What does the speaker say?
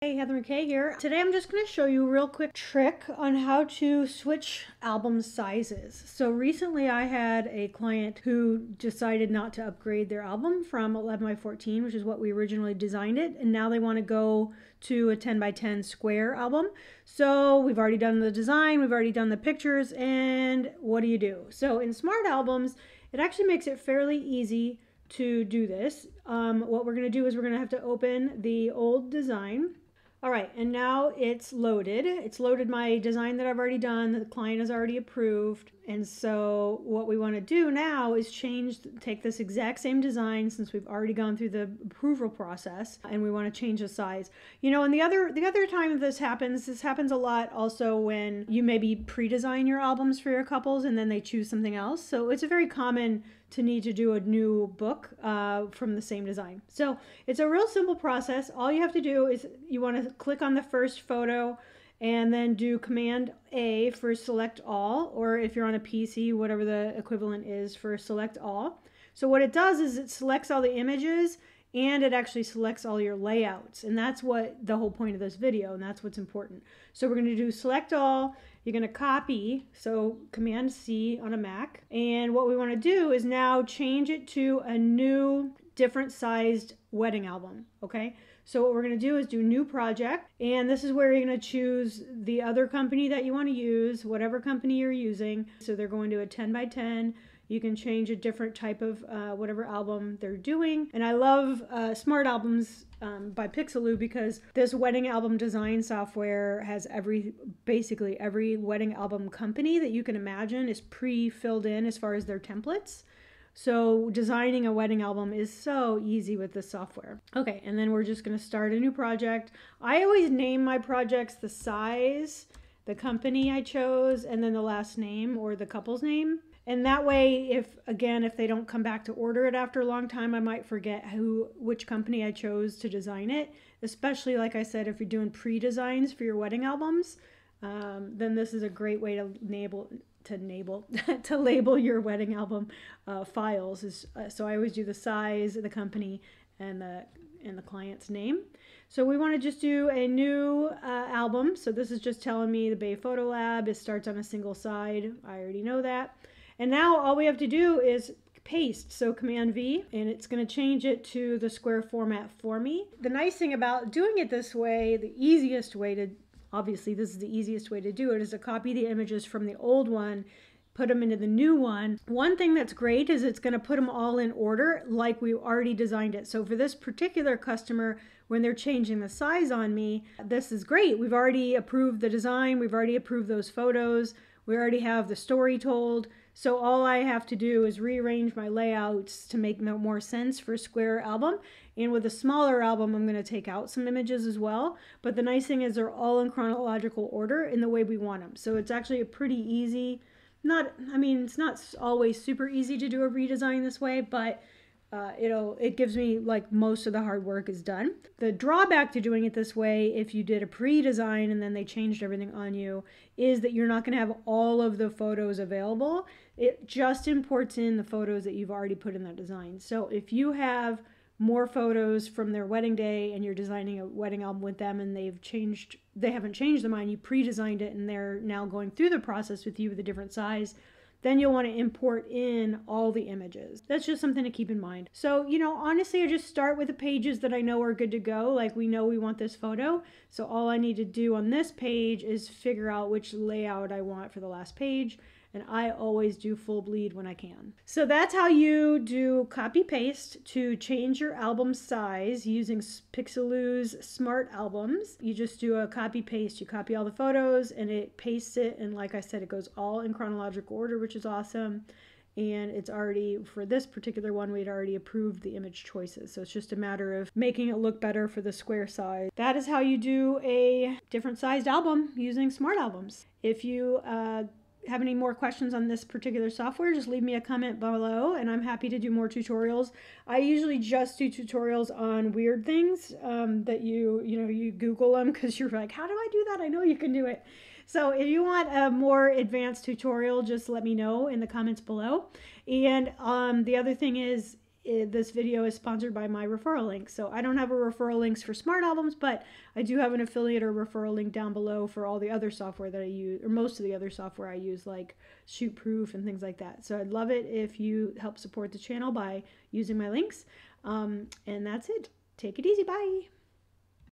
Hey, Heather McKay here. Today I'm just going to show you a real quick trick on how to switch album sizes. So recently I had a client who decided not to upgrade their album from 11 by 14, which is what we originally designed it, and now they want to go to a 10 by 10 square album. So we've already done the design, we've already done the pictures, and what do you do? So in Smart Albums, it actually makes it fairly easy to do this. What we're going to do is we're going to have to open the old design. All right, and now it's loaded. It's loaded my design that I've already done, that the client has already approved. And so what we want to do now is take this exact same design, since we've already gone through the approval process, and we want to change the size. You know, and the other time this happens a lot also when you maybe pre-design your albums for your couples and then they choose something else. So it's a very common to need to do a new book from the same design. So it's a real simple process. All you have to do is you want to click on the first photo and then do Command A for select all, or if you're on a PC, whatever the equivalent is for select all. So what it does is it selects all the images and it actually selects all your layouts. And that's what the whole point of this video, and that's what's important. So we're gonna do select all, you're gonna copy, so Command C on a Mac. And what we wanna do is now change it to a new, different sized wedding album, okay? So what we're gonna do is do new project, and this is where you're gonna choose the other company that you wanna use, whatever company you're using. So they're going to a 10 by 10, you can change a different type of whatever album they're doing. And I love Smart Albums by Pixellu, because this wedding album design software has basically every wedding album company that you can imagine is pre-filled in as far as their templates. So designing a wedding album is so easy with this software. Okay, and then we're just gonna start a new project. I always name my projects the size, the company I chose, and then the last name or the couple's name. And that way, if they don't come back to order it after a long time, I might forget which company I chose to design it. Especially, like I said, if you're doing pre-designs for your wedding albums, then this is a great way to label your wedding album files. So I always do the size, the company, and the client's name. So we want to just do a new album. So this is just telling me the Bay Photo Lab. It starts on a single side. I already know that. And now all we have to do is paste, so Command V, and it's gonna change it to the square format for me. The nice thing about doing it this way, obviously this is the easiest way to do it, is to copy the images from the old one, put them into the new one. One thing that's great is it's gonna put them all in order like we already designed it. So for this particular customer, when they're changing the size on me, this is great. We've already approved the design, we've already approved those photos, we already have the story told. So all I have to do is rearrange my layouts to make more sense for a square album. And with a smaller album, I'm gonna take out some images as well. But the nice thing is they're all in chronological order in the way we want them. So it's actually a pretty easy, it's not always super easy to do a redesign this way, but it gives me, like, most of the hard work is done. The drawback to doing it this way, if you did a pre-design and then they changed everything on you, is that you're not going to have all of the photos available. It just imports in the photos that you've already put in that design. So if you have more photos from their wedding day and you're designing a wedding album with them and they haven't changed their mind, you pre-designed it and they're now going through the process with you with a different size, then you'll want to import in all the images. That's just something to keep in mind. So, you know, honestly, I just start with the pages that I know are good to go. Like, we know we want this photo. So all I need to do on this page is figure out which layout I want for the last page. And I always do full bleed when I can. So that's how you do copy paste to change your album size using Pixellu's Smart Albums. You just do a copy paste. You copy all the photos and it pastes it. And like I said, it goes all in chronological order, which is awesome. And it's already, for this particular one, we'd already approved the image choices. So it's just a matter of making it look better for the square size. That is how you do a different sized album using Smart Albums. If you have any more questions on this particular software, just leave me a comment below and I'm happy to do more tutorials. I usually just do tutorials on weird things that you Google them, because you're like, how do I do that? I know you can do it. So if you want a more advanced tutorial, just let me know in the comments below. And the other thing is, this video is sponsored by my referral link. So I don't have a referral links for Smart Albums, but I do have an affiliate or referral link down below for all the other software that I use, or most of the other software I use, like ShootProof and things like that. So I'd love it if you help support the channel by using my links. And that's it. Take it easy. Bye.